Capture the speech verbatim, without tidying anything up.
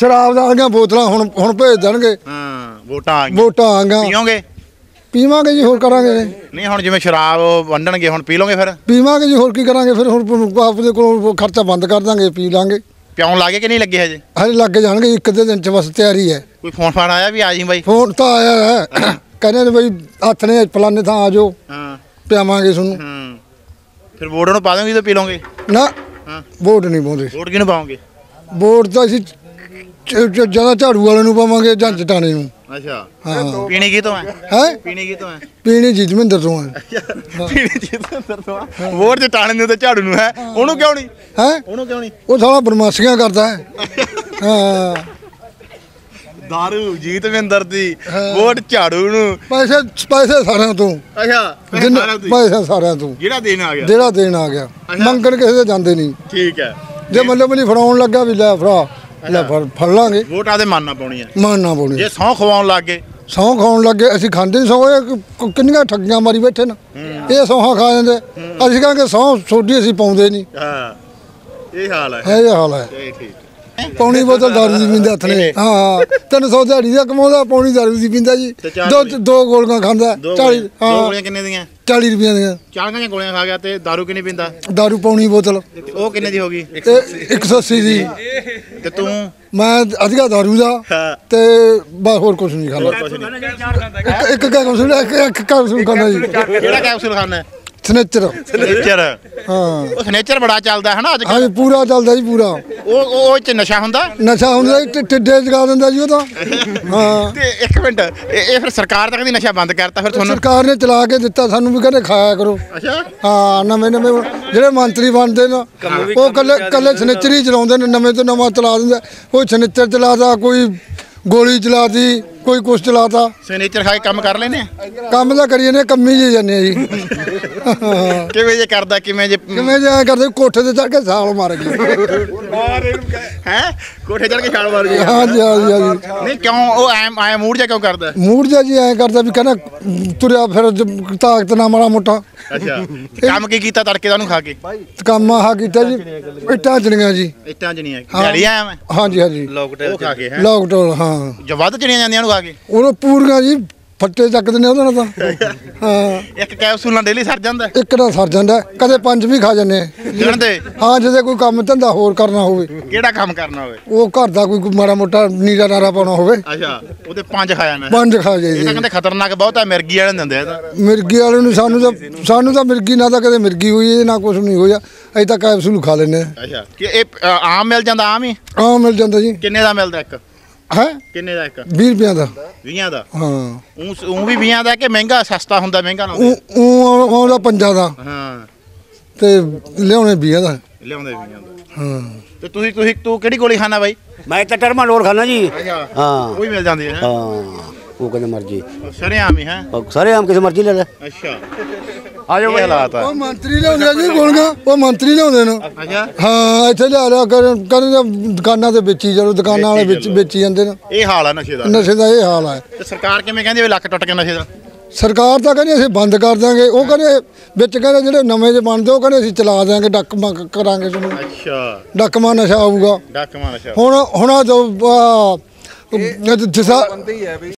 शराब दी बोतल हुण हुण भेज देणगे। वोटां आ गईआं वोटां आ गईआं पीओगे? पीवांगे जी, होर करांगे नहीं। हुण जिवें शराब वंडणगे हुण पी लोगे? फिर पीवांगे जी, होर की करांगे फिर। हुण आपदे कोल खर्चा बंद कर दांगे, पी लांगे। ਪਿਉਣ ਲੱਗੇ ਕਿ ਨਹੀਂ ਲੱਗੇ ਹਜੇ? ਹਜੇ ਲੱਗ ਜਾਣਗੇ, ਇੱਕ ਅੱਧੇ ਦਿਨ ਚ ਬਸ ਤਿਆਰੀ ਹੈ। ਕੋਈ ਫੋਨ ਫਾਨ ਆਇਆ ਵੀ ਆ ਜੀ ਬਾਈ? ਫੋਨ ਤਾਂ ਆਇਆ ਹੈ, ਕਹਿੰਦੇ ਨੇ ਬਈ ਹੱਥ ਨੇ ਫਲਾਣੇ ਥਾਂ ਆ ਜਾਓ, ਹਾਂ ਪਿਆਵਾਂਗੇ ਤੁਹਾਨੂੰ। ਹੂੰ ਫਿਰ ਵੋਟ ਨੂੰ ਪਾ ਦੋਗੇ ਤਾਂ ਪੀ ਲਓਗੇ? ਨਾ ਵੋਟ ਨਹੀਂ ਪਾਉਂਦੇ। ਵੋਟ ਕਿਹਨੂੰ ਪਾਉਂਗੇ? ਵੋਟ ਤਾਂ ਅਸੀਂ ਜਿਆਦਾ ਝਾੜੂ ਵਾਲੇ ਨੂੰ ਪਾਵਾਂਗੇ ਜਾਂ ਜਟਾਣੇ ਨੂੰ। ਅੱਛਾ ਹਾਂ। ਪੀਣੀ ਕਿਤੋਂ ਹੈ? ਹੈ ਪੀਣੀ ਕਿਤੋਂ ਹੈ? ਪੀਣੀ ਜੀਤਮਿੰਦਰ ਤੋਂ ਹੈ। ਪੀਣੀ ਜੀਤਮਿੰਦਰ ਤੋਂ ਹੈ। ਵੋਟ ਜਟਾਣੇ ਨੂੰ ਤੇ ਝਾੜੂ ਨੂੰ ਹੈ, ਉਹਨੂੰ ਕਿਉਂ ਨਹੀਂ? ਹੈ ਉਹਨੂੰ ਕਿਉਂ ਨਹੀਂ? ਉਹ ਸਾਲਾ ਬਰਮਾਸੀਆਂ ਕਰਦਾ ਹੈ। ਹਾਂ ਦਾਰੂ ਜੀਤਮਿੰਦਰ ਦੀ, ਵੋਟ ਝਾੜੂ ਨੂੰ। ਪੈਸੇ ਪੈਸੇ ਸਾਰਿਆਂ ਤੋਂ। ਅੱਛਾ ਪੈਸੇ ਸਾਰਿਆਂ ਤੋਂ, ਜਿਹੜਾ ਦੇਣ ਆ ਗਿਆ ਜਿਹੜਾ ਦੇਣ ਆ ਗਿਆ, ਮੰਗਣ ਕਿਸੇ ਦੇ ਜਾਂਦੇ ਨਹੀਂ। ਠੀਕ ਹੈ, ਜੇ ਮਤਲਬ ਨਹੀਂ ਫੜਾਉਣ ਲੱਗਾ ਵੀ ਲੈ ਫੜਾ ਲੈ ਫੜ ਲਾਂਗੇ। ਵੋਟ ਆਦੇ ਮਨ ਨਾ ਪਾਉਣੀ ਹੈ, ਮਨ ਨਾ ਪਾਉਣੀ। ਜੇ ਸਹੁੰ ਖਵਾਉਣ ਲੱਗ ਗਏ, ਸਹੁੰ ਖਾਉਣ ਲੱਗ ਗਏ। ਅਸੀਂ ਖਾਂਦੇ ਨਹੀਂ ਸਹੁੰ, ਕਿੰਨੀਆਂ ਠੱਗੀਆਂ ਮਾਰੀ ਬੈਠੇ ਨਾ, ਇਹ ਸਹੁੰ ਖਾ ਜਾਂਦੇ। ਅਸੀਂ ਕਹਾਂਗੇ ਸਹੁੰ ਛੋਡੀ ਅਸੀਂ ਪਾਉਂਦੇ ਨਹੀਂ। ਹਾਂ ਇਹ ਹਾਲ ਹੈ, ਇਹ ਹਾਲ ਹੈ। ਪੌਣੀ ਬੋਤਲ ਦਾਰੂ ਦੀ ਪੀਂਦਾ ਹੱਥ ਨੇ। ਹਾਂ ਤਿੰਨ ਸੌ ਦਿਹਾੜੀ ਦਾ ਕਮਾਉਂਦਾ, ਪੌਣੀ ਦਾਰੂ ਦੀ ਪੀਂਦਾ ਜੀ। ਦੋ ਦੋ ਗੋਲੀਆਂ ਖਾਂਦਾ। ਚਾਲੀ ਗੋਲੀਆਂ ਕਿੰਨੇ ਦੀਆਂ? ਚਾਲੀ ਰੁਪਈਆਂ ਦੀਆਂ। ਚਾਲੀਆਂ ਗੋਲੀਆਂ ਖਾ ਗਿਆ ਤੇ ਦਾਰੂ ਕਿੰਨੀ ਪੀਂਦਾ? ਦਾਰੂ ਪੌਣੀ ਬੋਤਲ। ਉਹ ਕਿੰਨੇ ਦੀ ਹੋ ਗਈ? ਇੱਕ ਸੌ ਅੱਸੀ ਦੀ। ਤੇ ਤੂੰ? ਮੈਂ ਅਧਿਕਾ ਦਾਰੂ ਦਾ ਤੇ ਬਸ, ਹੋਰ ਕੁਛ ਨਹੀਂ ਖਾਂਦਾ। ਇੱਕ ਕੈਪਸੂਲ ਇੱਕ ਕੈਪਸੂਲ ਖਾਂਦਾ ਜੀ। ਕਿਹੜਾ ਕੈਪਸੂਲ ਖਾਂਦਾ? ਸਨੇਚਰ। ਸਨੇਚਰ ਹਾਂ, ਉਹ ਸਨੇਚਰ ਬੜਾ ਚੱਲਦਾ ਹੈ ਨਾ ਅੱਜ। ਹਾਂ ਪੂਰਾ ਚੱਲਦਾ ਜੀ ਪੂਰਾ। ਉਹ ਉਹ ਚ ਨਸ਼ਾ ਹੁੰਦਾ? ਨਸ਼ਾ ਹੁੰਦਾ ਜੀ, ਟਿੱਡੇ ਜਗਾ ਦਿੰਦਾ ਜੀ ਉਹ ਤਾਂ। ਹਾਂ ਤੇ ਇੱਕ ਮਿੰਟ, ਇਹ ਫਿਰ ਸਰਕਾਰ ਤਾਂ ਕਹਿੰਦੀ ਨਸ਼ਾ ਬੰਦ ਕਰਤਾ। ਫਿਰ ਤੁਹਾਨੂੰ ਸਰਕਾਰ ਨੇ ਚਲਾ ਕੇ ਦਿੱਤਾ ਸਾਨੂੰ ਵੀ, ਕਹਿੰਦੇ ਖਾਇਆ ਕਰੋ। ਅੱਛਾ ਹਾਂ, ਨਵੇਂ ਨਵੇਂ ਜਿਹੜੇ ਮੰਤਰੀ ਬਣਦੇ ਨਾ ਉਹ ਕੱਲੇ ਕੱਲੇ ਸਨੇਚਰ ਹੀ ਚਲਾਉਂਦੇ ਨੇ। ਨਵੇਂ ਤੋਂ ਨਵਾਂ ਚਲਾ ਦਿੰਦਾ, ਕੋਈ ਸਨੇਚਰ ਚਲਾਦਾ, ਕੋਈ ਗੋਲੀ ਚਲਾਤੀ, ਕੋਈ ਕੁਛ ਚਲਾਤਾ। ਸਨੇਚਰ ਖਾ ਕੇ ਕੰਮ ਕਰ ਲੈਨੇ? ਕੰਮ ਤਾਂ ਕਰੀਏ ਨੇ, ਕੰਮ ਹੀ ਜੇ ਜਾਂਦੇ ਆ ਜੀ। ਕਿਵੇਂ ਜੇ ਕਰਦਾ? ਕਿਵੇਂ ਜੇ ਕਿਵੇਂ ਜੇ ਕਰਦੇ? ਕੋਠੇ ਤੇ ਚੜ ਕੇ ਛਾਲ ਮਾਰ ਗਈ। ਹੈ ਕੋਠੇ ਚੜ ਕੇ ਛਾਲ ਮਾਰ ਗਈ? ਹਾਂ ਜੀ ਹਾਂ ਜੀ ਹਾਂ ਜੀ। ਨਹੀਂ ਕਿਉਂ ਉਹ ਐ ਮੂਡ ਜਾ ਕਿਉਂ ਕਰਦਾ? ਮੂਡ ਜਾ ਜੀ ਐ ਕਰਦਾ ਵੀ ਕਹਿੰਦਾ ਤੁਰਿਆ ਫਿਰ ਤਾਕਤ ਨਾ ਮਾੜਾ ਮੋਟਾ। ਅੱਛਾ ਕੰਮ ਕੀ ਕੀਤਾ ਤੜਕੇ ਦਾ ਉਹਨੂੰ ਖਾ ਕੇ? ਕੰਮ ਆਹ ਕੀਤਾ ਜੀ, ਇੱਟਾਂ ਚਣੀਆਂ ਜੀ। ਇੱਟਾਂ ਚਣੀਆਂ ਡੈਡੀ ਆਇਆ ਮੈਂ। ਹਾਂ ਜੀ ਹਾਂ ਜੀ। ਲੋਕਡਾਊਨ ਖਾ ਕੇ? ਲੋਕਡਾਊਨ ਹਾਂ, ਜੋ ਵੱਧ ਚਣੀਆਂ ਜਾਂਦੀਆਂ ਉਹਨੂੰ ਖਾ ਕੇ। ਉਹਨੂੰ ਪੂਰੀਆਂ ਜੀ ਫੱਟੇ ਚੱਕਦੇ ਨੇ ਉਹਦੇ ਨਾਲ ਤਾਂ। ਹਾਂ ਇੱਕ ਕੈਪਸੂਲ ਨਾਲ ਡੇਲੀ ਸਰ ਜਾਂਦਾ? ਇੱਕ ਨਾਲ ਸਰ ਜਾਂਦਾ, ਕਦੇ ਪੰਜ ਵੀ ਖਾ ਜਾਂਦੇ ਜਾਂਦੇ। ਹਾਂ ਜਿਹਦੇ ਕੋਈ ਕੰਮ ਧੰਦਾ ਹੋਰ ਕਰਨਾ ਹੋਵੇ। ਕਿਹੜਾ ਕੰਮ ਕਰਨਾ ਹੋਵੇ? ਉਹ ਘਰ ਦਾ ਕੋਈ ਮਾੜਾ ਮੋਟਾ ਨੀਰਾ ਨਾਰਾ ਪਾਉਣਾ ਹੋਵੇ। ਅੱਛਾ ਉਹਦੇ ਪੰਜ ਖਾ ਜਾਂਦੇ? ਪੰਜ ਖਾ ਜਾਂਦੇ। ਇਹ ਤਾਂ ਕਹਿੰਦੇ ਖਤਰਨਾਕ ਬਹੁਤ ਆ, ਮਿਰਗੀ ਵਾਲੇ ਦਿੰਦੇ ਆ ਤਾਂ। ਮਿਰਗੀ ਵਾਲੇ ਨੂੰ ਸਾਨੂੰ ਤਾਂ ਸਾਨੂੰ ਤਾਂ ਮਿਰਗੀ ਨਾ ਤਾਂ ਕਦੇ ਮਿਰਗੀ ਹੋਈ ਹੈ ਨਾ ਕੁਛ ਨਹੀਂ ਹੋਇਆ, ਅਸੀਂ ਤਾਂ ਕੈਪਸੂਲ ਖਾ ਲੈਂਦੇ। ਅੱਛਾ ਕਿ ਇਹ ਆਮ ਮਿਲ ਜਾਂਦਾ? ਆਮ ਹੀ ਆਮ ਮਿਲ ਜਾਂਦਾ ਜੀ। ਕਿੰਨੇ ਦਾ ਮਿਲਦਾ ਇੱਕ? ਹੈ ਕਿੰਨੇ ਦਾ ਇੱਕ? ਵੀਹ ਰੁਪਈਆਂ ਦਾ। ਵੀਹਾਂ ਦਾ? ਹਾਂ ਉਹ ਵੀ ਵੀਹਾਂ ਦਾ ਕਿ ਮਹਿੰਗਾ ਸਸਤਾ ਹੁੰਦਾ? ਮਹਿੰਗਾ ਨਾ ਉਹ ਉਹਦਾ ਪੰਜਾਂ ਦਾ। ਹਾਂ ਤੇ ਲਿਆਉਣੇ ਵੀਹਾਂ ਦਾ। ਲਿਆਉਂਦੇ ਵੀਹਾਂ ਦਾ। ਹਾਂ ਤੇ ਤੁਸੀਂ ਤੁਸੀਂ ਤੂੰ ਕਿਹੜੀ ਗੋਲੀ ਖਾਣਾ ਬਾਈ? ਮੈਂ ਤਾਂ ਟਰਮਾਲੋਰ ਖਾਣਾ ਜੀ। ਹਾਂ ਉਹ ਹੀ ਮਿਲ ਜਾਂਦੀ ਹੈ? ਹਾਂ ਉਹ ਕਦੇ ਮਰਜੀ ਸਰੇਆਮ ਹੀ ਹੈ, ਸਰੇਆਮ ਕਿਸੇ ਮਰਜੀ ਲੈ ਲੈ। ਅੱਛਾ ਆ ਜਾਓ ਬਈ। ਹਾਲਾਤ ਆ, ਉਹ ਮੰਤਰੀ ਲਿਆਉਂਦੇ ਜੀ ਗੋਲੀਆਂ, ਉਹ ਮੰਤਰੀ ਲਿਆਉਂਦੇ ਨੇ। ਅੱਛਾ ਹਾਂ ਇੱਥੇ ਲਿਆ ਲਿਆ ਕਹਿੰਦੇ ਦੁਕਾਨਾਂ ਤੇ ਵੇਚੀ ਚਲੋ, ਦੁਕਾਨਾਂ ਵਾਲੇ ਵਿੱਚ ਵੇਚੀ ਜਾਂਦੇ ਨੇ। ਇਹ ਹਾਲ ਆ ਨਸ਼ੇ ਦਾ, ਨਸ਼ੇ ਦਾ ਇਹ ਹਾਲ ਆ। ਤੇ ਸਰਕਾਰ ਕਿਵੇਂ ਕਹਿੰਦੀ ਵੀ ਲੱਕ ਟੁੱਟ ਕੇ ਨਸ਼ੇ ਦਾ? ਸਰਕਾਰ ਤਾਂ ਕਹਿੰਦੀ ਅਸੀਂ ਬੰਦ ਕਰ ਦਾਂਗੇ, ਉਹ ਕਹਿੰਦੇ ਵਿੱਚ ਕਹਿੰਦੇ ਜਿਹੜੇ ਨਵੇਂ ਜੇ ਬਣਦੇ ਉਹ ਕਹਿੰਦੇ ਅਸੀਂ ਚਲਾ ਦਿਆਂਗੇ, ਡਾਕਮਾ ਕਰਾਂਗੇ ਤੁਹਾਨੂੰ। ਅੱਛਾ ਡਾਕਮਾ ਨਸ਼ਾ ਆਊਗਾ? ਡਾਕਮਾ ਨਸ਼ਾ ਹੁਣ ਹੁਣ ਜੋ ਜਿਸਾ